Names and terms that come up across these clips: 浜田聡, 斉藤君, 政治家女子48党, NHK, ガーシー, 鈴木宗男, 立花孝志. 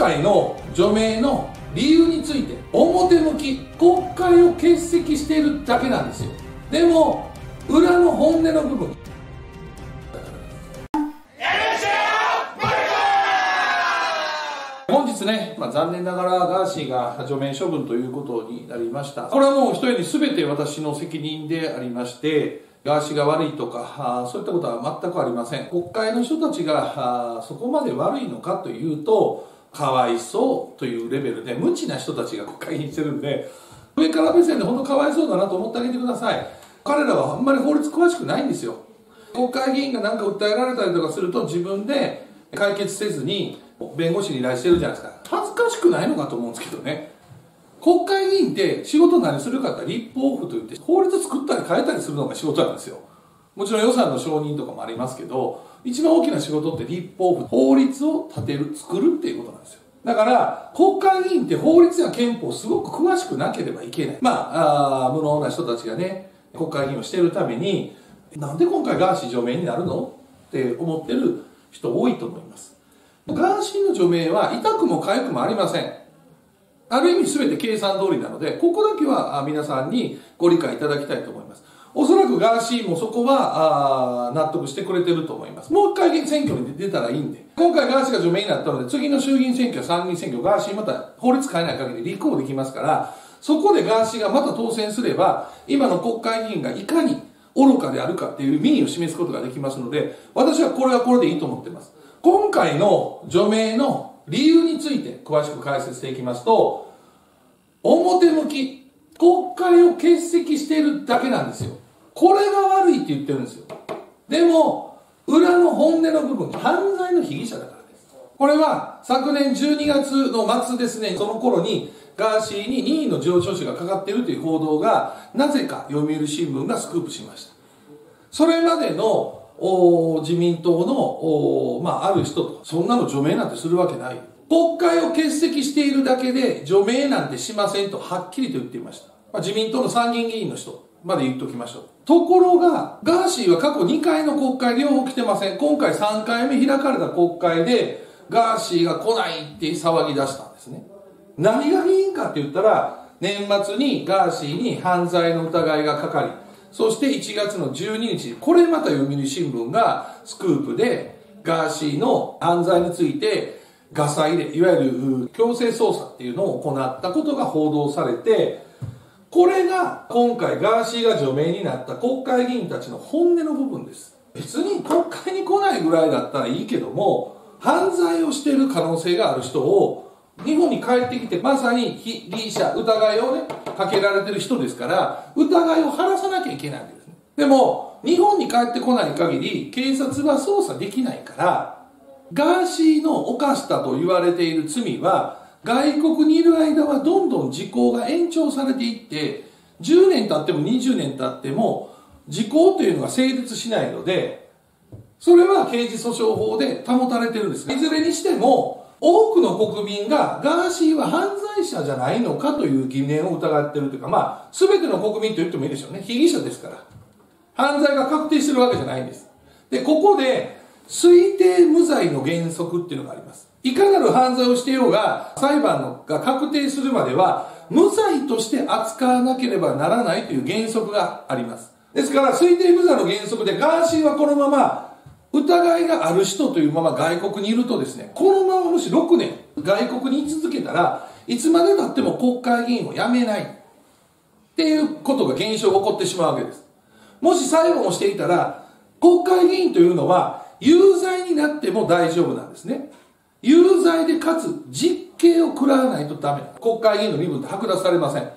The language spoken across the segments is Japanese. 回の除名の理由について表向き国会を欠席しているだけなんですよ。でも裏の本音の部分、本日ね、残念ながらガーシーが除名処分ということになりました。これはもう一人に全て私の責任でありまして、ガーシーが悪いとかそういったことは全くありません。国会の人たちがそこまで悪いのかというと、かわいそうというレベルで無知な人たちが国会議員してるんで、上から目線で本当かわいそうだなと思ってあげてください。彼らはあんまり法律詳しくないんですよ。国会議員が何か訴えられたりとかすると自分で解決せずに弁護士に依頼してるじゃないですか。恥ずかしくないのかと思うんですけどね。国会議員って仕事何するかって、立法府といって法律作ったり変えたりするのが仕事なんですよ。もちろん予算の承認とかもありますけど、一番大きな仕事って立法府、法律を立てる、作るっていうことなんですよ。だから国会議員って法律や憲法すごく詳しくなければいけない。無能な人たちがね、国会議員をしているために、なんで今回ガーシー除名になるのって思ってる人多いと思います。ガーシーの除名は痛くも痒くもありません。ある意味全て計算通りなので、ここだけは皆さんにご理解いただきたいと思います。おそらくガーシーもそこは納得してくれてると思います。もう一回選挙に出たらいいんで、今回ガーシーが除名になったので、次の衆議院選挙、参議院選挙、ガーシーまた法律変えない限り立候補できますから、そこでガーシーがまた当選すれば、今の国会議員がいかに愚かであるかっていう民意を示すことができますので、私はこれはこれでいいと思ってます。今回の除名の理由について詳しく解説していきますと、表向き国会を欠席しているだけなんですよ。これが悪いって言ってるんですよ。でも裏の本音の部分、犯罪の被疑者だからです。これは昨年12月の末ですね、その頃にガーシーに任意の事情聴取がかかっているという報道が、なぜか読売新聞がスクープしました。それまでの自民党の、ある人と、そんなの除名なんてするわけない。国会を欠席しているだけで除名なんてしませんとはっきりと言っていました。自民党の参議院議員の人まで言っときましょう。ところが、ガーシーは過去2回の国会両方来てません。今回3回目開かれた国会で、ガーシーが来ないって騒ぎ出したんですね。何が原因かって言ったら、年末にガーシーに犯罪の疑いがかかり、そして1月の12日、これまた読売新聞がスクープで、ガーシーの犯罪について、ガサ入れ、いわゆる強制捜査っていうのを行ったことが報道されて、これが今回ガーシーが除名になった国会議員たちの本音の部分です。別に国会に来ないぐらいだったらいいけども、犯罪をしている可能性がある人を、日本に帰ってきて、まさに被疑者、疑いをね、かけられてる人ですから、疑いを晴らさなきゃいけないんですね。でも、日本に帰ってこない限り、警察は捜査できないから、ガーシーの犯したと言われている罪は、外国にいる間はどんどん時効が延長されていって、10年経っても20年経っても、時効というのが成立しないので、それは刑事訴訟法で保たれてるんです。いずれにしても、多くの国民がガーシーは犯罪者じゃないのかという疑念を疑っているというか、全ての国民と言ってもいいでしょうね。被疑者ですから。犯罪が確定してるわけじゃないんです。で、ここで推定無罪の原則っていうのがあります。いかなる犯罪をしてようが、裁判が確定するまでは無罪として扱わなければならないという原則があります。ですから、推定無罪の原則でガーシーはこのまま疑いがある人というまま外国にいるとですね、このままもし6年外国に居続けたら、いつまで経っても国会議員を辞めないっていうことが、現象が起こってしまうわけです。もし裁判をしていたら、国会議員というのは有罪になっても大丈夫なんですね。有罪でかつ実刑を食らわないとダメ。国会議員の身分って剥奪されません。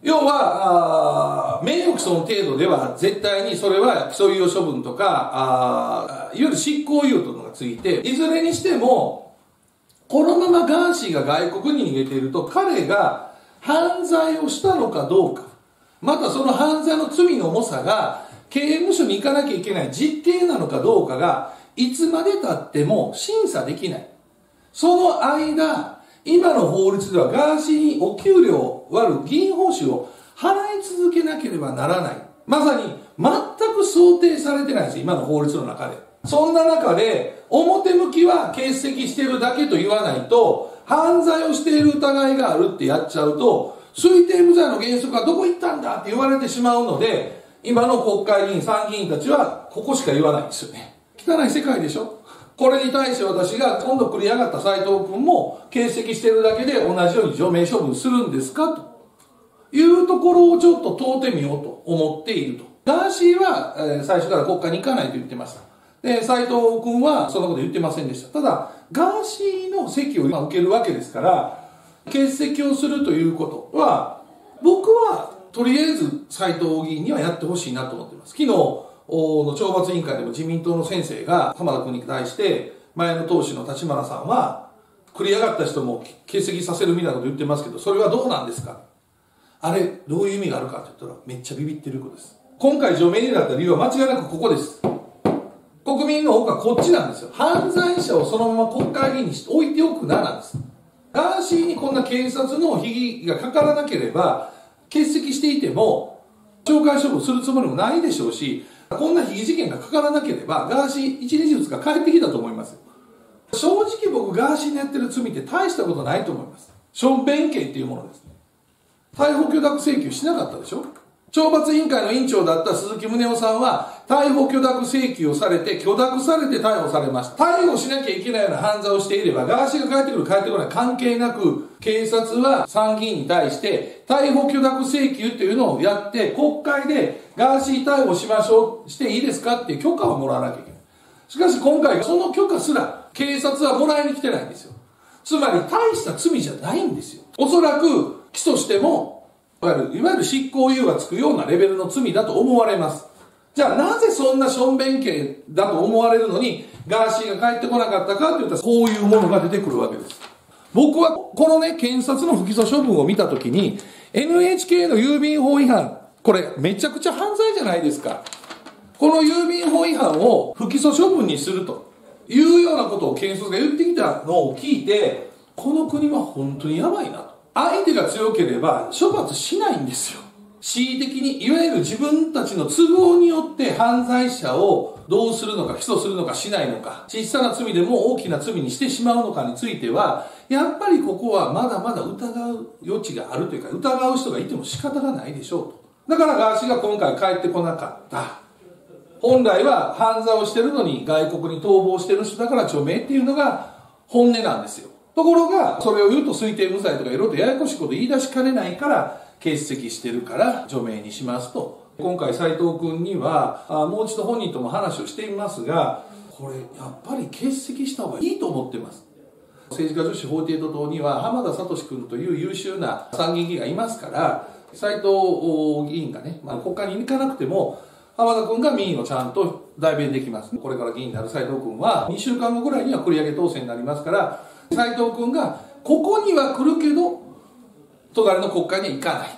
要は名誉毀損程度では絶対にそれは起訴猶予処分とか、いわゆる執行猶予というのがついて、いずれにしてもこのままガーシーが外国に逃げていると、彼が犯罪をしたのかどうか、またその犯罪の罪の重さが刑務所に行かなきゃいけない実刑なのかどうかが、いつまでたっても審査できない。その間、今の法律ではガーシーにお給料を割る議員報酬を払い続けなければならない。まさに全く想定されてないです、今の法律の中で。そんな中で、表向きは欠席してるだけと言わないと、犯罪をしている疑いがあるってやっちゃうと、推定無罪の原則はどこ行ったんだって言われてしまうので、今の国会議員、参議院たちはここしか言わないんですよね。汚い世界でしょ。これに対して私が今度繰り上がった斉藤君も欠席してるだけで同じように除名処分するんですかというところをちょっと問うてみようと思っていると。ガーシーは、最初から国会に行かないと言ってました。で、斉藤君はそんなこと言ってませんでした。ただ、ガーシーの席を今受けるわけですから、欠席をするということは、僕はとりあえず斉藤議員にはやってほしいなと思っています。昨日、の懲罰委員会でも自民党の先生が浜田君に対して、前の党首の立花さんは、繰り上がった人も欠席させるみたいなこと言ってますけど、それはどうなんですか、あれどういう意味があるかって言ったら、めっちゃビビってることです。今回除名になった理由は間違いなくここです。国民の多くはこっちなんですよ。犯罪者をそのまま国会議員に置いておくななんです。ガーシーにこんな警察の被疑がかからなければ、欠席していても懲戒処分するつもりもないでしょうし、こんな被疑事件がかからなければ、ガーシー1日2日帰ってきたと思いますよ。正直僕、ガーシーのやってる罪って大したことないと思います。ションペン刑っていうものですね。逮捕許諾請求しなかったでしょ。懲罰委員会の委員長だった鈴木宗男さんは、逮捕許諾請求をされて、許諾されて逮捕されました。逮捕しなきゃいけないような犯罪をしていれば、ガーシーが帰ってくる帰ってこない関係なく、警察は参議院に対して、逮捕許諾請求っていうのをやって、国会でガーシー逮捕しましょう、していいですかっていう許可をもらわなきゃいけない。しかし今回、その許可すら、警察はもらいに来てないんですよ。つまり、大した罪じゃないんですよ。おそらく、起訴しても、いわゆる執行猶予がつくようなレベルの罪だと思われます。じゃあなぜそんなしょんべん刑だと思われるのに、ガーシーが帰ってこなかったかといったら、こういうものが出てくるわけです。僕はこのね、検察の不起訴処分を見たときに、NHK の郵便法違反、これめちゃくちゃ犯罪じゃないですか。この郵便法違反を不起訴処分にするというようなことを検察が言ってきたのを聞いて、この国は本当にやばいなと。相手が強ければ処罰しないんですよ。恣意的に、いわゆる自分たちの都合によって犯罪者をどうするのか、起訴するのかしないのか、小さな罪でも大きな罪にしてしまうのかについては、やっぱりここはまだまだ疑う余地があるというか、疑う人がいても仕方がないでしょうと。だからガーシーが今回帰ってこなかった。本来は犯罪をしてるのに外国に逃亡してる人だから除名っていうのが本音なんですよ。ところが、それを言うと推定無罪とかいろいろとややこしいこと言い出しかねないから、欠席してるから除名にしますと。今回斉藤君には、もう一度本人とも話をしていますが、これやっぱり欠席した方がいいと思ってます。政治家女子48党には浜田聡君という優秀な参議院議員がいますから、斉藤議員がね、国会に行かなくても、浜田君が民意をちゃんと代弁できます。これから議員になる斉藤君は、2週間後ぐらいには繰り上げ当選になりますから、斉藤君がここには来るけど隣の国会には行かない、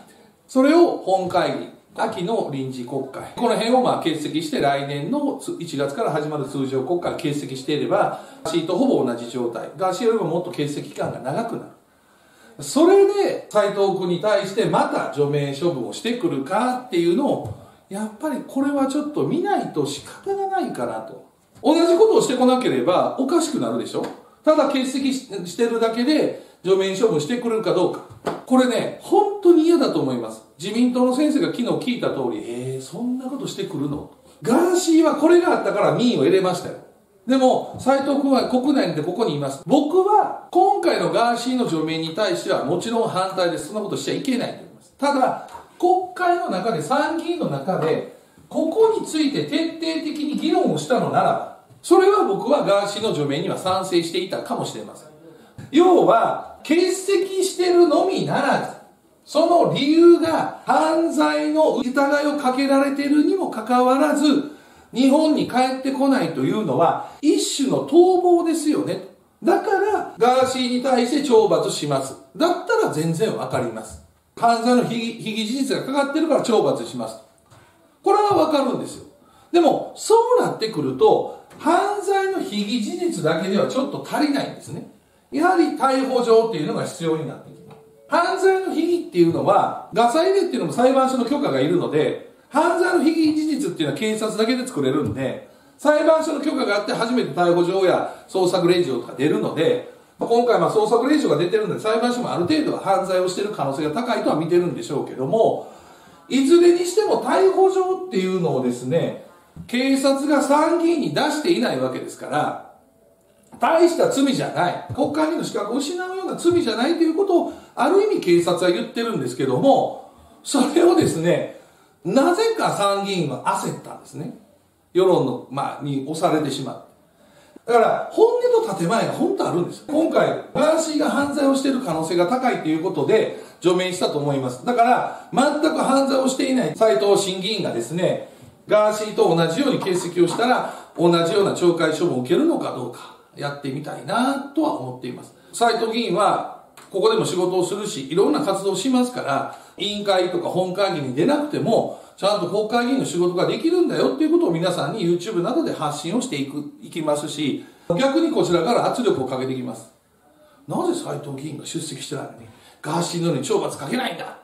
それを本会議、秋の臨時国会、この辺を欠席して、来年の1月から始まる通常国会を欠席していれば、ガーシーとほぼ同じ状態、ガーシーよりももっと欠席期間が長くなる。それで斉藤君に対してまた除名処分をしてくるかっていうのを、やっぱりこれはちょっと見ないと仕方がないかなと。同じことをしてこなければおかしくなるでしょ。ただ欠席してるだけで除名処分してくれるかどうか。これね、本当に嫌だと思います。自民党の先生が昨日聞いた通り、そんなことしてくるの？ガーシーはこれがあったから民意を得れましたよ。でも、斉藤君は国内でここにいます。僕は、今回のガーシーの除名に対してはもちろん反対です。そんなことしちゃいけないと思います。ただ、国会の中で、参議院の中で、ここについて徹底的に議論をしたのならば、それは僕はガーシーの除名には賛成していたかもしれません。要は、欠席してるのみならず、その理由が犯罪の疑いをかけられてるにもかかわらず、日本に帰ってこないというのは、一種の逃亡ですよね。だから、ガーシーに対して懲罰します。だったら全然わかります。犯罪の被疑事実がかかってるから懲罰します。これはわかるんですよ。でも、そうなってくると、犯罪の被疑事実だけではちょっと足りないんですね。やはり逮捕状っていうのが必要になってきます。犯罪の被疑っていうのは、ガサ入れっていうのも裁判所の許可がいるので、犯罪の被疑事実っていうのは検察だけで作れるんで、裁判所の許可があって初めて逮捕状や捜索令状とか出るので、今回、捜索令状が出てるので、裁判所もある程度は犯罪をしている可能性が高いとは見てるんでしょうけども、いずれにしても逮捕状っていうのをですね、警察が参議院に出していないわけですから、大した罪じゃない、国会議員の資格を失うような罪じゃないということを、ある意味警察は言ってるんですけども、それをですね、なぜか参議院は焦ったんですね。世論の、に押されてしまって。だから本音と建前が本当あるんです。今回、ガーシーが犯罪をしている可能性が高いということで除名したと思います。だから、全く犯罪をしていない斉藤審議員がですね、ガーシーと同じように欠席をしたら、同じような懲戒処分を受けるのかどうか、やってみたいなとは思っています。斉藤議員は、ここでも仕事をするし、いろんな活動をしますから、委員会とか本会議に出なくても、ちゃんと国会議員の仕事ができるんだよっていうことを皆さんに YouTube などで発信をしていきますし、逆にこちらから圧力をかけてきます。なぜ斉藤議員が出席してないのに、ガーシーのように懲罰かけないんだ。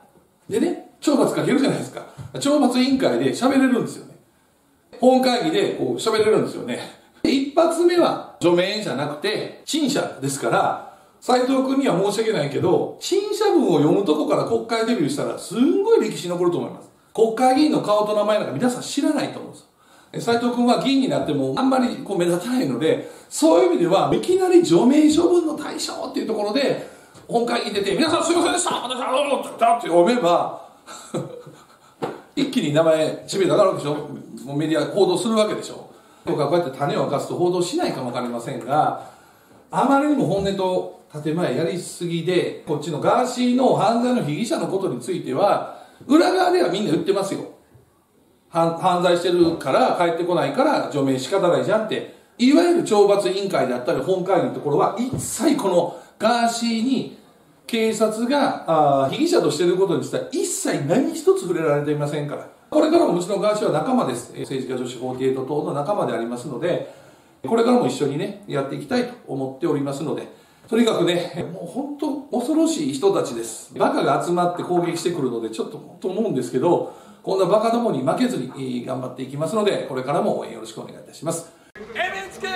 でね、懲罰かけるじゃないですか。懲罰委員会で喋れるんですよね。本会議でこう喋れるんですよね。一発目は除名じゃなくて陳謝ですから、斉藤君には申し訳ないけど、陳謝文を読むとこから国会デビューしたら、すんごい歴史残ると思います。国会議員の顔と名前なんか皆さん知らないと思うんですよ。斉藤君は議員になってもあんまりこう目立たないので、そういう意味では、いきなり除名処分の対象っていうところで、本会議に出て、皆さんすいませんでした、私はどうぞって読めば、一気に名前、知名度上がるわけでしょ、もうメディア報道するわけでしょ。僕はこうやって種を明かすと報道しないかもわかりませんが、あまりにも本音と建前やりすぎで、こっちのガーシーの犯罪の被疑者のことについては、裏側ではみんな言ってますよ。犯罪してるから帰ってこないから除名仕方ないじゃんって、いわゆる懲罰委員会であったり本会議のところは一切このガーシーに警察が被疑者としてることについては一切何一つ触れられていませんから。これからもうちのガーシーは仲間です。政治家女子48党の仲間でありますので、これからも一緒にね、やっていきたいと思っておりますので、とにかくね、もう本当恐ろしい人たちです。バカが集まって攻撃してくるので、ちょっとと思うんですけど、こんなバカどもに負けずに頑張っていきますので、これからも応援よろしくお願いいたします。NHK